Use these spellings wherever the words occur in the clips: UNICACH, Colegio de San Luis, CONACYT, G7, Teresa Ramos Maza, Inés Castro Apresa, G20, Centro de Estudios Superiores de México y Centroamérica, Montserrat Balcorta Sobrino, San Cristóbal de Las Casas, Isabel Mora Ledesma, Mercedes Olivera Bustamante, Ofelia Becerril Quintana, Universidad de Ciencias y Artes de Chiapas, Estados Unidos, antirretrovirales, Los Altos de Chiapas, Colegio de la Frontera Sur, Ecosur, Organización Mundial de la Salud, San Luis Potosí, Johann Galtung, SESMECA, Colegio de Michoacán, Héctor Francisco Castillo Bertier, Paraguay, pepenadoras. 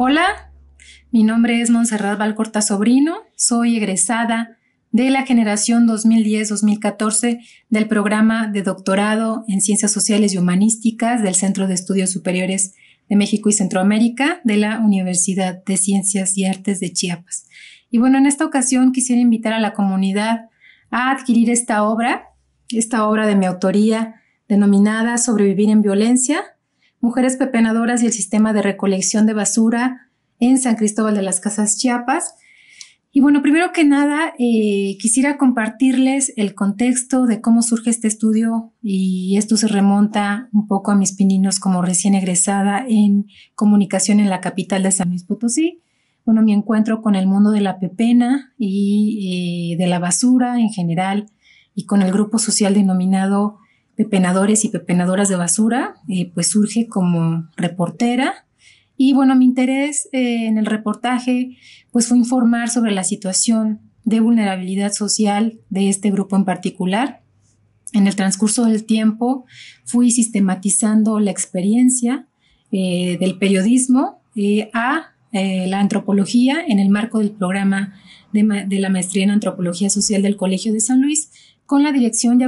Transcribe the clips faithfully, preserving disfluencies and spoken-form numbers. Hola, mi nombre es Montserrat Balcorta Sobrino, soy egresada de la generación dos mil diez dos mil catorce del programa de doctorado en Ciencias Sociales y Humanísticas del Centro de Estudios Superiores de México y Centroamérica de la Universidad de Ciencias y Artes de Chiapas. Y bueno, en esta ocasión quisiera invitar a la comunidad a adquirir esta obra, esta obra de mi autoría denominada Sobrevivir en Violencia, Mujeres Pepenadoras y el Sistema de Recolección de Basura en San Cristóbal de las Casas, Chiapas. Y bueno, primero que nada, eh, quisiera compartirles el contexto de cómo surge este estudio, y esto se remonta un poco a mis pininos como recién egresada en comunicación en la capital de San Luis Potosí. Bueno, mi encuentro con el mundo de la pepena y eh, de la basura en general, y con el grupo social denominado Pepenadores y Pepenadoras de Basura, eh, pues surge como reportera. Y bueno, mi interés eh, en el reportaje pues fue informar sobre la situación de vulnerabilidad social de este grupo en particular. En el transcurso del tiempo fui sistematizando la experiencia eh, del periodismo eh, a eh, la antropología en el marco del programa de, de la maestría en antropología social del Colegio de San Luis, con la dirección y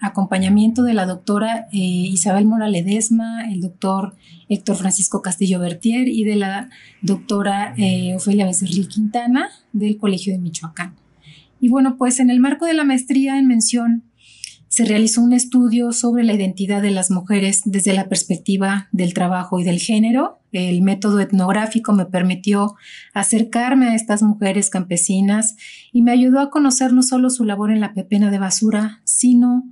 acompañamiento de la doctora eh, Isabel Mora Ledesma, el doctor Héctor Francisco Castillo Bertier y de la doctora eh, Ofelia Becerril Quintana del Colegio de Michoacán. Y bueno, pues en el marco de la maestría en mención se realizó un estudio sobre la identidad de las mujeres desde la perspectiva del trabajo y del género. El método etnográfico me permitió acercarme a estas mujeres campesinas y me ayudó a conocer no solo su labor en la pepena de basura, sino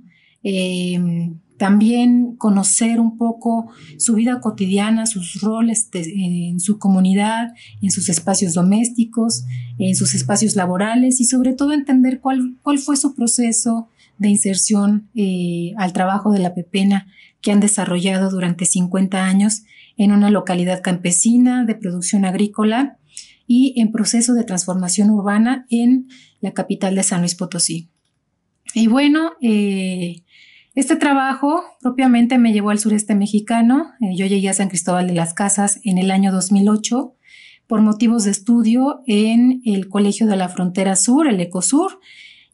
eh, también conocer un poco su vida cotidiana, sus roles de, en su comunidad, en sus espacios domésticos, en sus espacios laborales, y sobre todo entender cuál, cuál fue su proceso de inserción eh, al trabajo de la pepena que han desarrollado durante cincuenta años en una localidad campesina de producción agrícola y en proceso de transformación urbana en la capital de San Luis Potosí. Y bueno, eh, este trabajo propiamente me llevó al sureste mexicano. Eh, yo llegué a San Cristóbal de las Casas en el año dos mil ocho por motivos de estudio en el Colegio de la Frontera Sur, el Ecosur.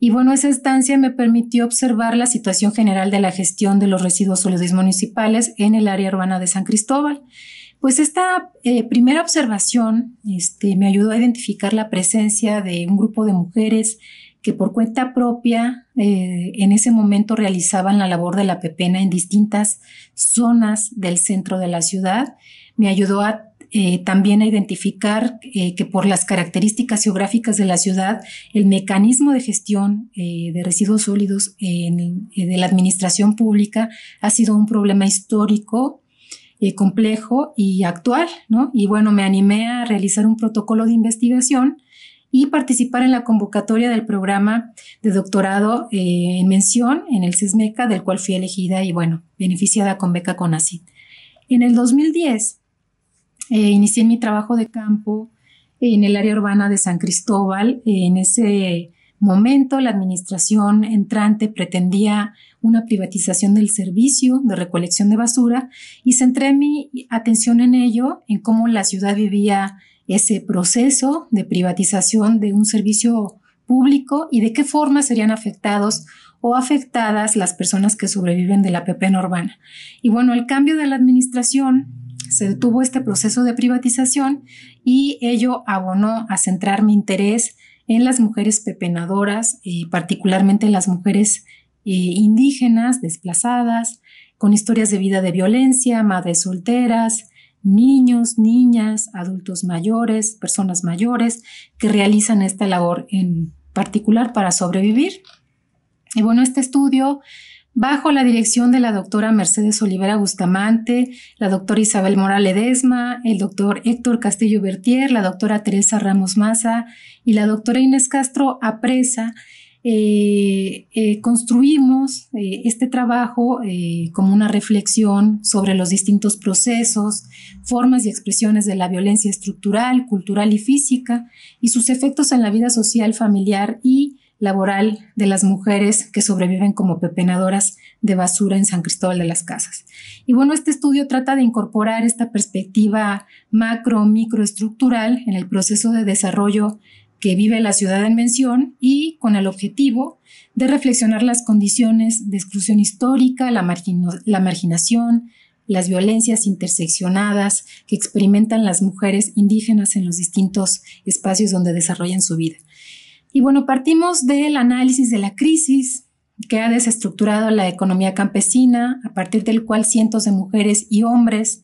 Y bueno, esa estancia me permitió observar la situación general de la gestión de los residuos sólidos municipales en el área urbana de San Cristóbal. Pues esta eh, primera observación este, me ayudó a identificar la presencia de un grupo de mujeres que por cuenta propia eh, en ese momento realizaban la labor de la pepena en distintas zonas del centro de la ciudad. Me ayudó a Eh, también a identificar eh, que por las características geográficas de la ciudad, el mecanismo de gestión eh, de residuos sólidos eh, en, eh, de la administración pública ha sido un problema histórico, eh, complejo y actual, ¿no? Y bueno, me animé a realizar un protocolo de investigación y participar en la convocatoria del programa de doctorado eh, en mención en el SESMECA, del cual fui elegida y bueno, beneficiada con beca CONACYT. En el dos mil diez, Eh, inicié mi trabajo de campo en el área urbana de San Cristóbal. En ese momento la administración entrante pretendía una privatización del servicio de recolección de basura y centré mi atención en ello, en cómo la ciudad vivía ese proceso de privatización de un servicio público y de qué forma serían afectados o afectadas las personas que sobreviven de la pepena urbana. Y bueno, el cambio de la administración se detuvo este proceso de privatización y ello abonó a centrar mi interés en las mujeres pepenadoras, eh, particularmente las mujeres eh, indígenas, desplazadas, con historias de vida de violencia, madres solteras, niños, niñas, adultos mayores, personas mayores que realizan esta labor en particular para sobrevivir. Y bueno, este estudio, bajo la dirección de la doctora Mercedes Olivera Bustamante, la doctora Isabel Mora Ledesma, el doctor Héctor Castillo Bertier, la doctora Teresa Ramos Maza y la doctora Inés Castro Apresa, eh, eh, construimos eh, este trabajo eh, como una reflexión sobre los distintos procesos, formas y expresiones de la violencia estructural, cultural y física y sus efectos en la vida social, familiar y laboral de las mujeres que sobreviven como pepenadoras de basura en San Cristóbal de las Casas. Y bueno, este estudio trata de incorporar esta perspectiva macro, microestructural en el proceso de desarrollo que vive la ciudad en mención y con el objetivo de reflexionar las condiciones de exclusión histórica, la, la marginación, las violencias interseccionadas que experimentan las mujeres indígenas en los distintos espacios donde desarrollan su vida. Y bueno, partimos del análisis de la crisis que ha desestructurado la economía campesina, a partir del cual cientos de mujeres y hombres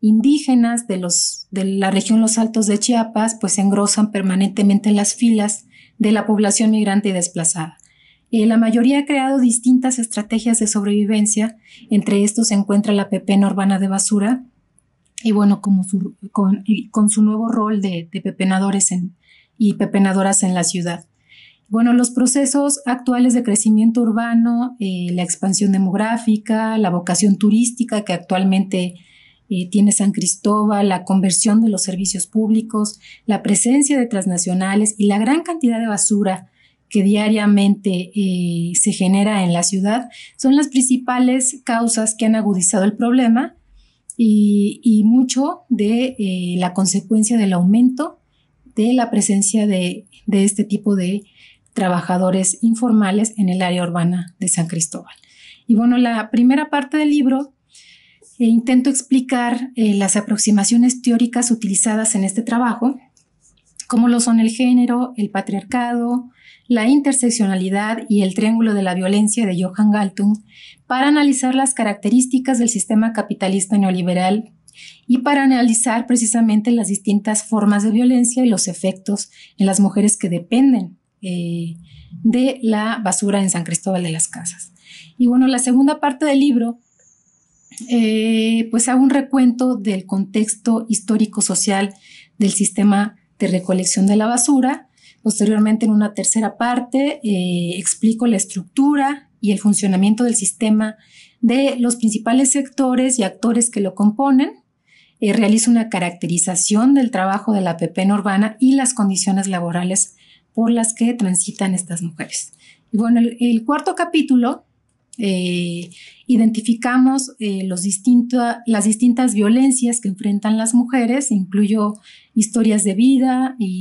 indígenas de, los, de la región Los Altos de Chiapas pues se engrosan permanentemente en las filas de la población migrante y desplazada. Eh, la mayoría ha creado distintas estrategias de sobrevivencia, entre estos se encuentra la pepena urbana de basura y bueno, como su, con, con su nuevo rol de, de pepenadores en, y pepenadoras en la ciudad. Bueno, los procesos actuales de crecimiento urbano, eh, la expansión demográfica, la vocación turística que actualmente eh, tiene San Cristóbal, la conversión de los servicios públicos, la presencia de transnacionales y la gran cantidad de basura que diariamente eh, se genera en la ciudad, son las principales causas que han agudizado el problema y, y mucho de eh, la consecuencia del aumento de la presencia de, de este tipo de trabajadores informales en el área urbana de San Cristóbal. Y bueno, la primera parte del libro eh, intento explicar eh, las aproximaciones teóricas utilizadas en este trabajo, como lo son el género, el patriarcado, la interseccionalidad y el triángulo de la violencia de Johann Galtung, para analizar las características del sistema capitalista neoliberal y para analizar precisamente las distintas formas de violencia y los efectos en las mujeres que dependen eh, de la basura en San Cristóbal de las Casas. Y bueno, la segunda parte del libro eh, pues hago un recuento del contexto histórico-social del sistema de recolección de la basura. Posteriormente, en una tercera parte, eh, explico la estructura y el funcionamiento del sistema de los principales sectores y actores que lo componen. Eh, realizo una caracterización del trabajo de la pepena urbana y las condiciones laborales por las que transitan estas mujeres. Y bueno, el, el cuarto capítulo eh, identificamos eh, los distinto, las distintas violencias que enfrentan las mujeres, incluyo historias de vida y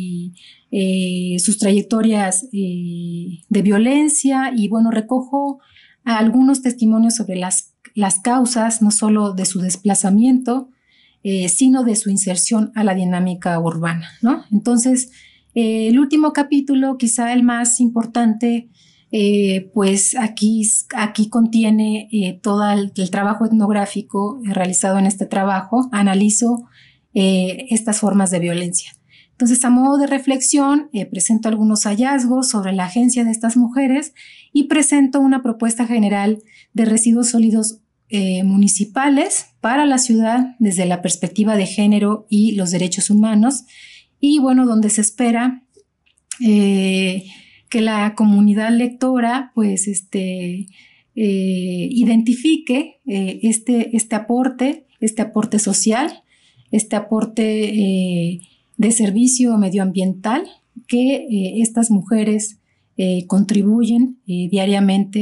Eh, sus trayectorias eh, de violencia y bueno, recojo algunos testimonios sobre las, las causas, no solo de su desplazamiento, eh, sino de su inserción a la dinámica urbana, ¿no? Entonces, eh, el último capítulo, quizá el más importante, eh, pues aquí, aquí contiene eh, todo el, el trabajo etnográfico realizado en este trabajo, analizo eh, estas formas de violencia. Entonces, a modo de reflexión, eh, presento algunos hallazgos sobre la agencia de estas mujeres y presento una propuesta general de residuos sólidos eh, municipales para la ciudad desde la perspectiva de género y los derechos humanos. Y bueno, donde se espera eh, que la comunidad lectora pues, este, eh, identifique eh, este, este aporte, este aporte social, este aporte eh, de servicio medioambiental que eh, estas mujeres eh, contribuyen eh, diariamente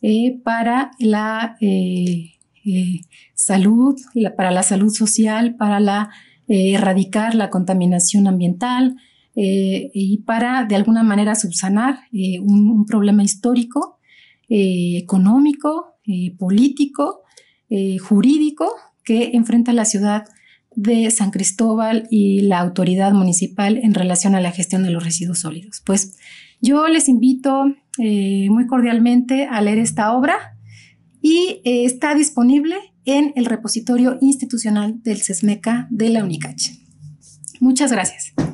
eh, para la eh, eh, salud, la, para la salud social, para la, eh, erradicar la contaminación ambiental eh, y para de alguna manera subsanar eh, un, un problema histórico, eh, económico, eh, político, eh, jurídico que enfrenta la ciudad de San Cristóbal y la autoridad municipal en relación a la gestión de los residuos sólidos. Pues yo les invito eh, muy cordialmente a leer esta obra y eh, está disponible en el repositorio institucional del SESMECA de la UNICACH. Muchas gracias.